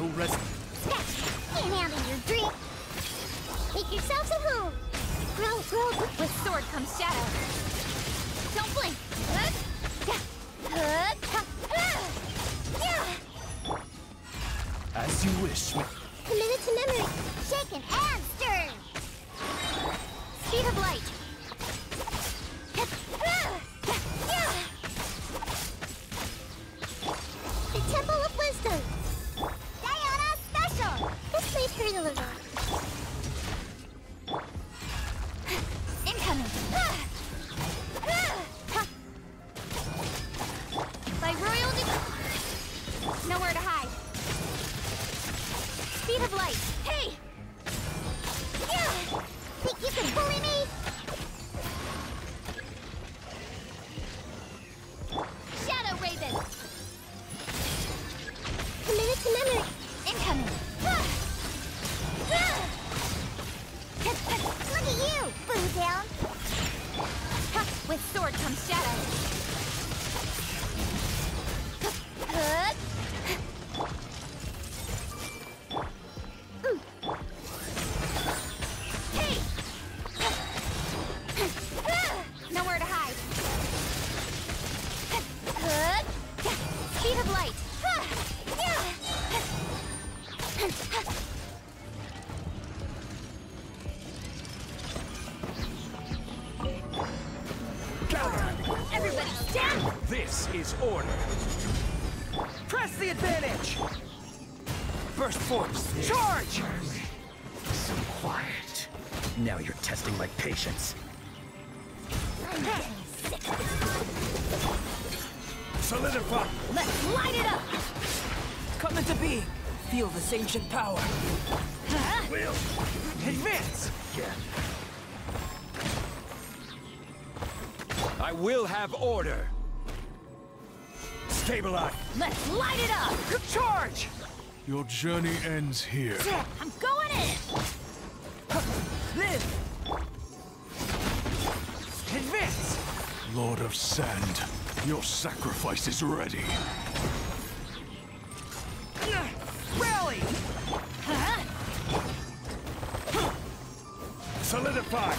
no rest. Snatch! Came out of your dream! Make yourselves a home! Grow, grow! With sword comes shadow. Don't blink! As you wish. Committed to memory. Shaken and stirred. Speed of light. The Temple of Wisdom. Diana Special. This place hurt a little. Incoming. By royal decree. Nowhere to hide. Speed of light. Hey! Yeah! Think you can bully me? Shadow Raven! Committed to memory. Incoming. Look at you, boom down. With sword comes shadow. Nowhere to hide. Speed of light. Gather! Everybody stand! This is order. Press the advantage! Burst forth! Charge! So quiet. Now you're testing my patience. Solidify! Let's light it up! Come into being! Feel this ancient power! Huh? Will! Advance! Yeah. I will have order! Stabilize! Let's light it up! Good charge! Your journey ends here. I'm going in! Live! Advance! Lord of Sand, your sacrifice is ready. Rally! Huh? Solidify!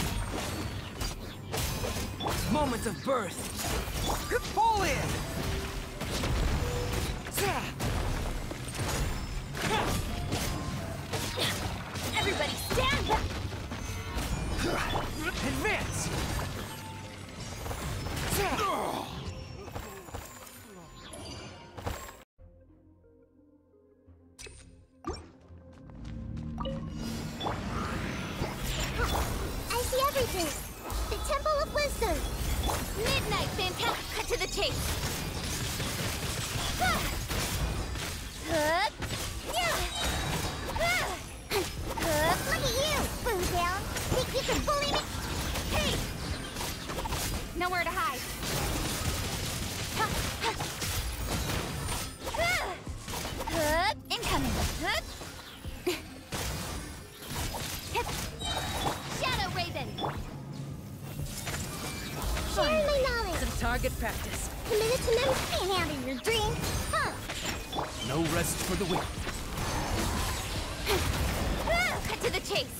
Moment of birth. Fall in! Everybody stand up! Advance! Ugh! Target practice. Committed to memory and out of your dream. Huh? No rest for the weak. Cut to the chase.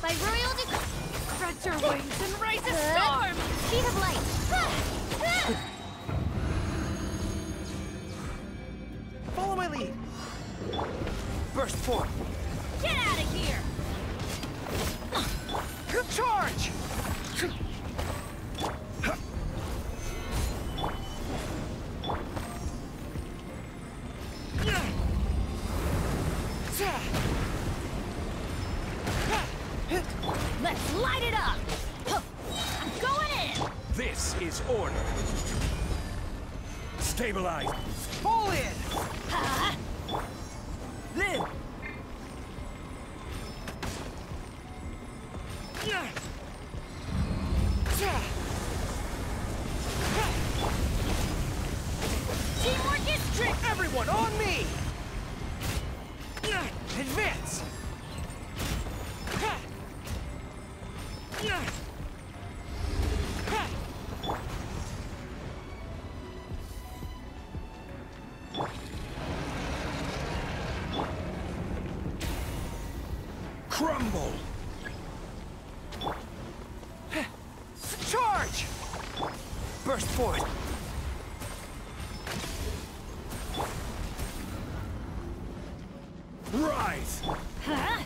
By royal decree. Spread your wings and raise a storm. Sheet of light. Follow my lead. Burst forth. Get out of here. Good charge. Let's light it up! I'm going in! This is order. Stabilize! Fall in! Huh? Live! Teamwork is trick! Everyone on me! Advance! crumble. Charge! Burst forth. Rise! Huh?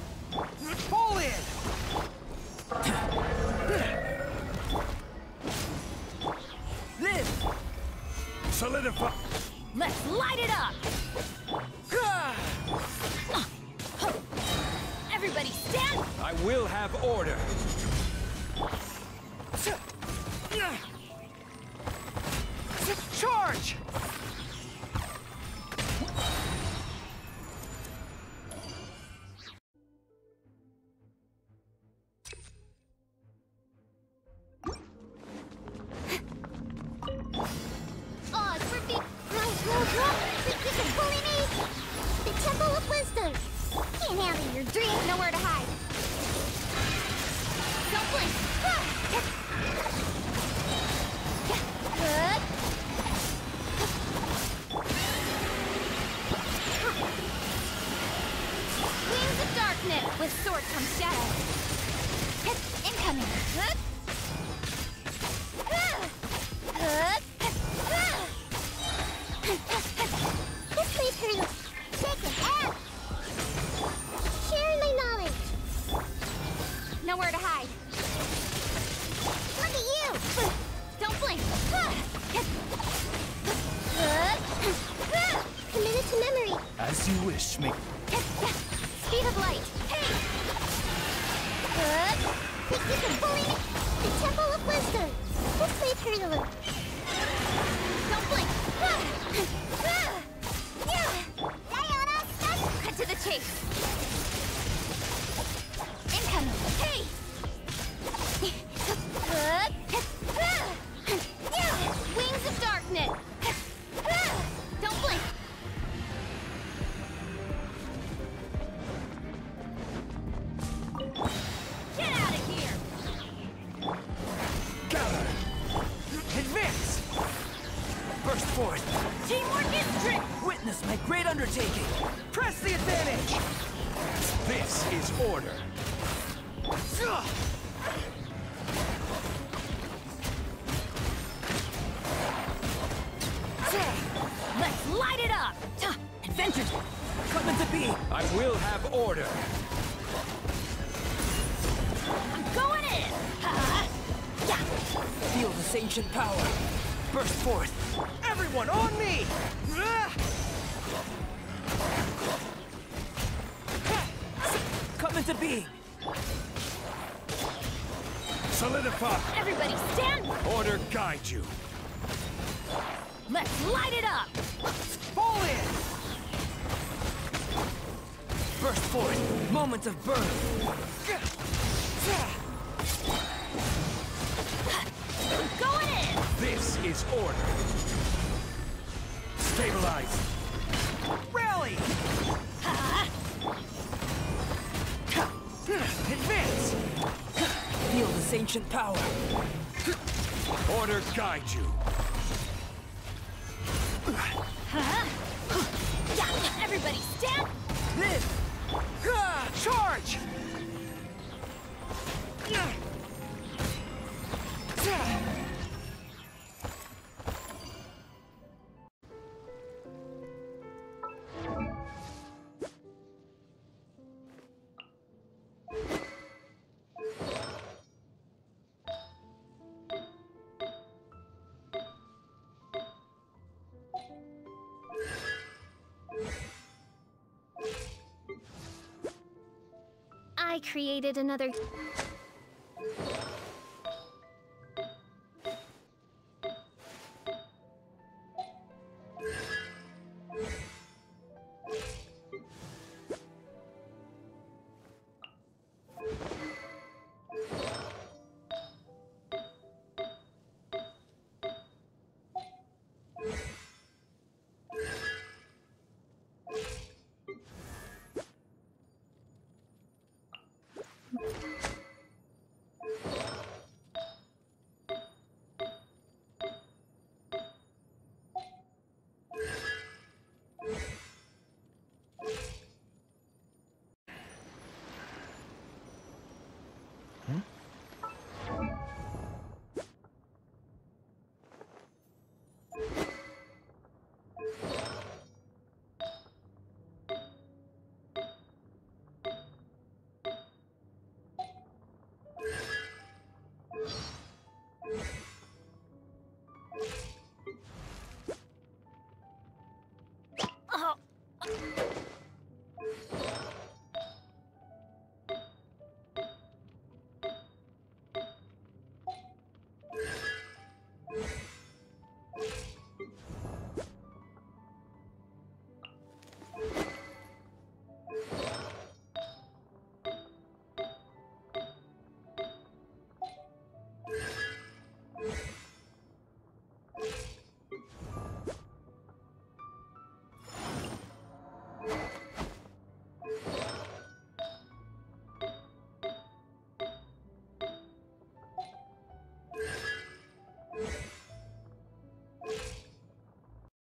Fall in! Live! Solidify! Let's light it up! Everybody stand! I will have order! Charge! Power. Burst forth. Everyone on me! Come into being. Solidify. Everybody stand! Order guide you. Let's light it up! Fall in! Burst forth. Moment of birth. Going in! This is order. Stabilize. Rally! Advance! Feel this ancient power. Order guide you. Yeah. Everybody stand! Live! Charge! I created another...